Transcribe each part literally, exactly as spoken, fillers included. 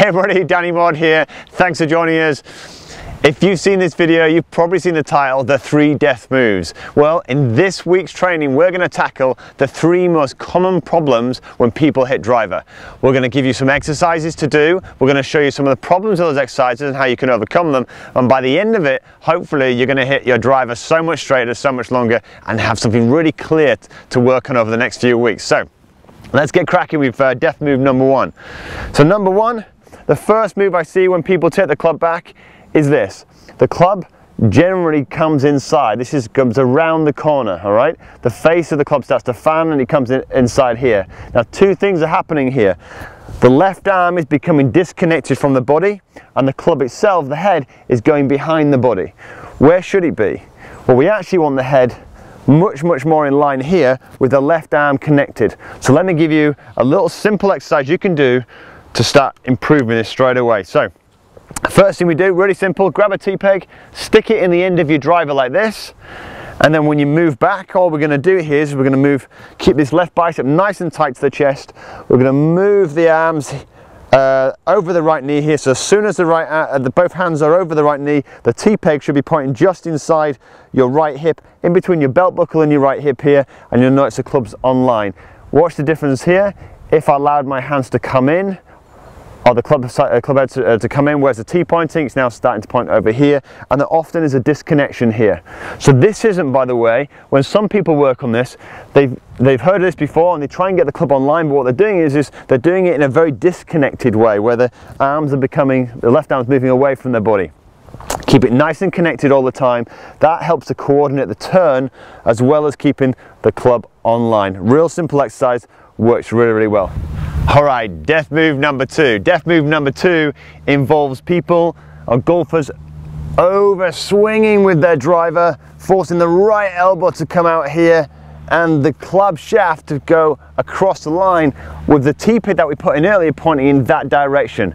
Hey everybody, Danny Maude here. Thanks for joining us. If you've seen this video, you've probably seen the title, The Three Death Moves. Well, in this week's training, we're gonna tackle the three most common problems when people hit driver. We're gonna give you some exercises to do, we're gonna show you some of the problems of those exercises and how you can overcome them, and by the end of it, hopefully you're gonna hit your driver so much straighter, so much longer, and have something really clear to work on over the next few weeks. So, let's get cracking with uh, death move number one. So number one, the first move I see when people take the club back is this. The club generally comes inside. This is, comes around the corner, all right? The face of the club starts to fan and it comes in, inside here. Now two things are happening here. The left arm is becoming disconnected from the body and the club itself, the head, is going behind the body. Where should it be? Well, we actually want the head much, much more in line here with the left arm connected. So let me give you a little simple exercise you can do to start improving this straight away. So, first thing we do, really simple, grab a T-peg, stick it in the end of your driver like this, and then when you move back, all we're going to do here is we're going to move, keep this left bicep nice and tight to the chest, we're going to move the arms uh, over the right knee here, so as soon as the right, uh, the, both hands are over the right knee, the T-peg should be pointing just inside your right hip, in between your belt buckle and your right hip here, and you'll notice the club's online. Watch the difference here, if I allowed my hands to come in, or the club, uh, club head to, uh, to come in, where's the T pointing, it's now starting to point over here, and there often is a disconnection here. So this isn't, by the way, when some people work on this, they've, they've heard of this before and they try and get the club online, but what they're doing is, is they're doing it in a very disconnected way, where the arms are becoming, the left arm's moving away from their body. Keep it nice and connected all the time. That helps to coordinate the turn as well as keeping the club online. Real simple exercise, works really, really well. All right, death move number two. Death move number two involves people or golfers over swinging with their driver, forcing the right elbow to come out here and the club shaft to go across the line with the T-peg that we put in earlier pointing in that direction.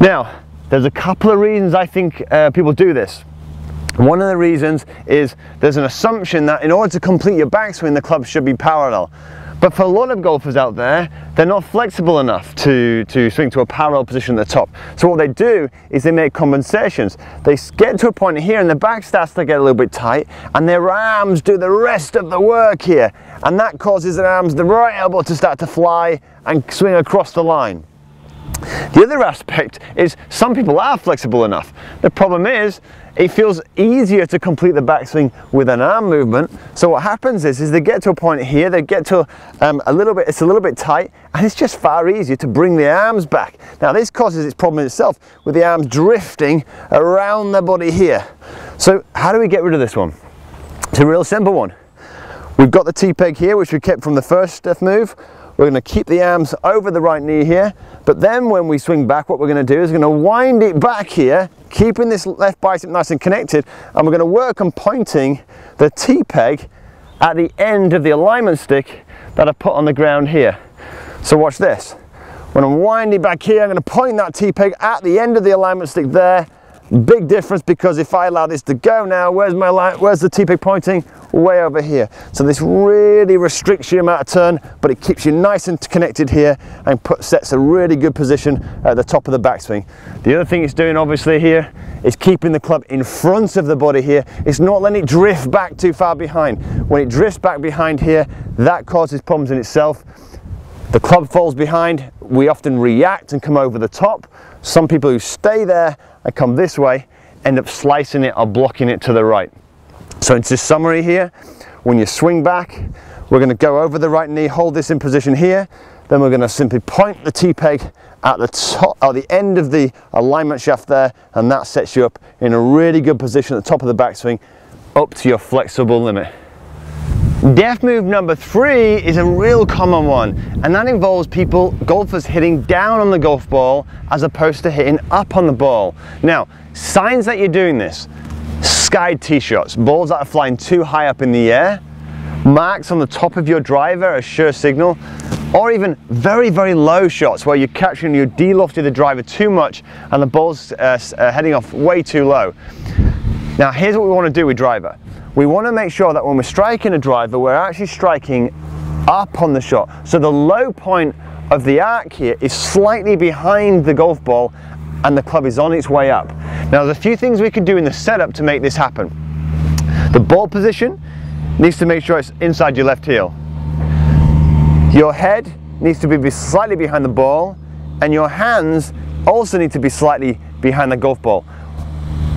Now, there's a couple of reasons I think uh, people do this. One of the reasons is there's an assumption that in order to complete your backswing, the club should be parallel. But for a lot of golfers out there, they're not flexible enough to, to swing to a parallel position at the top. So what they do is they make compensations. They get to a point here and the back starts to get a little bit tight and their arms do the rest of the work here. And that causes their arms, the right elbow to start to fly and swing across the line. The other aspect is some people are flexible enough. The problem is it feels easier to complete the backswing with an arm movement. So what happens is, is they get to a point here, they get to um, a little bit, it's a little bit tight and it's just far easier to bring the arms back. Now this causes its problem itself with the arms drifting around the body here. So how do we get rid of this one? It's a real simple one. We've got the T-peg here which we kept from the first death move. We're going to keep the arms over the right knee here, but then when we swing back, what we're going to do is we're going to wind it back here, keeping this left bicep nice and connected, and we're going to work on pointing the T-peg at the end of the alignment stick that I put on the ground here. So watch this. When I'm winding back here, I'm going to point that T-peg at the end of the alignment stick there. Big difference, because if I allow this to go now, where's my line, where's the T-peg pointing? Way over here. So this really restricts your amount of turn, but it keeps you nice and connected here and put, sets a really good position at the top of the backswing. The other thing it's doing obviously here is keeping the club in front of the body here. It's not letting it drift back too far behind. When it drifts back behind here, that causes problems in itself. The club falls behind, we often react and come over the top. Some people who stay there and come this way end up slicing it or blocking it to the right. So it's a summary here. When you swing back, we're going to go over the right knee, hold this in position here, then we're going to simply point the T-peg at the top, at the end of the alignment shaft there, and that sets you up in a really good position at the top of the backswing up to your flexible limit. Death move number three is a real common one, and that involves people, golfers hitting down on the golf ball as opposed to hitting up on the ball. Now, signs that you're doing this: skied tee shots, balls that are flying too high up in the air, marks on the top of your driver, a sure signal, or even very, very low shots where you're catching, you de-lofted the driver too much and the ball's uh, uh, heading off way too low. Now here's what we want to do with driver. We want to make sure that when we're striking a driver, we're actually striking up on the shot. So the low point of the arc here is slightly behind the golf ball and the club is on its way up. Now there's a few things we could do in the setup to make this happen. The ball position needs to make sure it's inside your left heel. Your head needs to be slightly behind the ball, and your hands also need to be slightly behind the golf ball.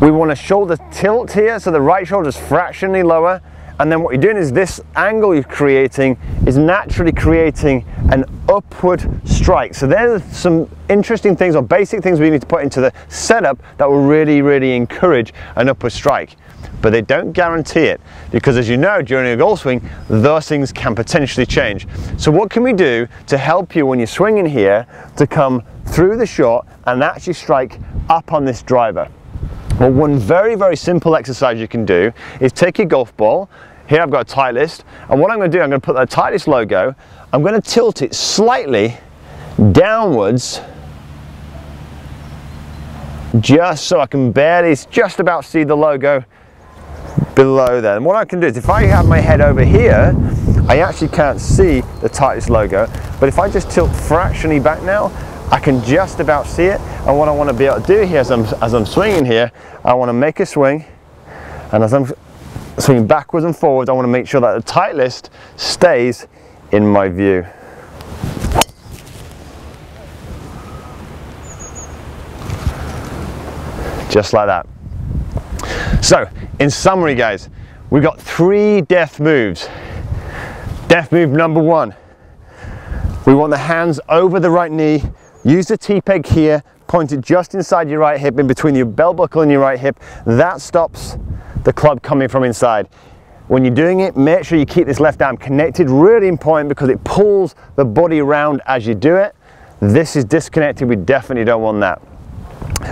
We want a shoulder tilt here, so the right shoulder is fractionally lower, and then what you're doing is this angle you're creating is naturally creating an upward strike. So there's some interesting things or basic things we need to put into the setup that will really, really encourage an upward strike. But they don't guarantee it, because as you know, during a golf swing, those things can potentially change. So what can we do to help you when you're swinging here to come through the shot and actually strike up on this driver? Well, one very, very simple exercise you can do is take your golf ball. Here I've got a Titleist, and what I'm going to do, I'm going to put that Titleist logo, I'm going to tilt it slightly downwards, just so I can barely, just about see the logo below there. And what I can do is, if I have my head over here, I actually can't see the Titleist logo, but if I just tilt fractionally back now, I can just about see it. And what I want to be able to do here as I'm, as I'm swinging here, I want to make a swing, and as I'm swinging backwards and forwards, I want to make sure that the Titleist stays in my view. Just like that. So, in summary guys, we've got three death moves. Death move number one, we want the hands over the right knee, use the T-peg here, point it just inside your right hip, in between your belt buckle and your right hip. That stops the club coming from inside. When you're doing it, make sure you keep this left arm connected, really important because it pulls the body around as you do it. This is disconnected, we definitely don't want that.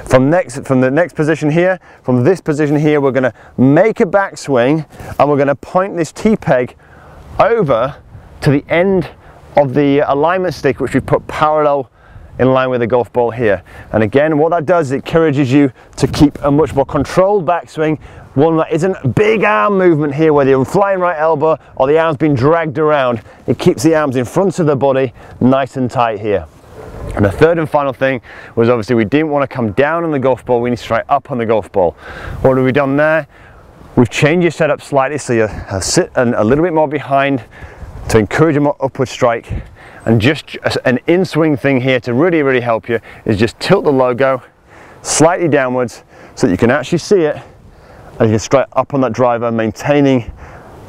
From next, from the next position here, from this position here, we're going to make a backswing and we're going to point this T-peg over to the end of the alignment stick, which we put parallel in line with the golf ball here. And again, what that does is it encourages you to keep a much more controlled backswing, one that isn't big arm movement here, whether you're flying right elbow or the arm's being dragged around. It keeps the arms in front of the body nice and tight here. And the third and final thing was, obviously we didn't want to come down on the golf ball, we need to try up on the golf ball. What have we done there? We've changed your setup slightly so you sit a little bit more behind to encourage a more upward strike. And just an in-swing thing here to really, really help you is just tilt the logo slightly downwards so that you can actually see it, and you can strike up on that driver, maintaining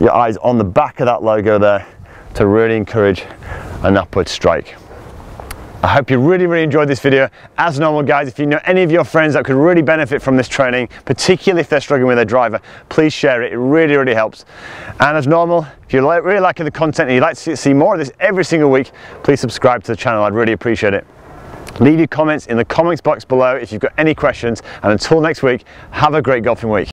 your eyes on the back of that logo there to really encourage an upward strike. I hope you really, really enjoyed this video. As normal guys, if you know any of your friends that could really benefit from this training, particularly if they're struggling with their driver, please share it, it really, really helps. And as normal, if you're really liking the content and you'd like to see more of this every single week, please subscribe to the channel, I'd really appreciate it. Leave your comments in the comments box below if you've got any questions, and until next week, have a great golfing week.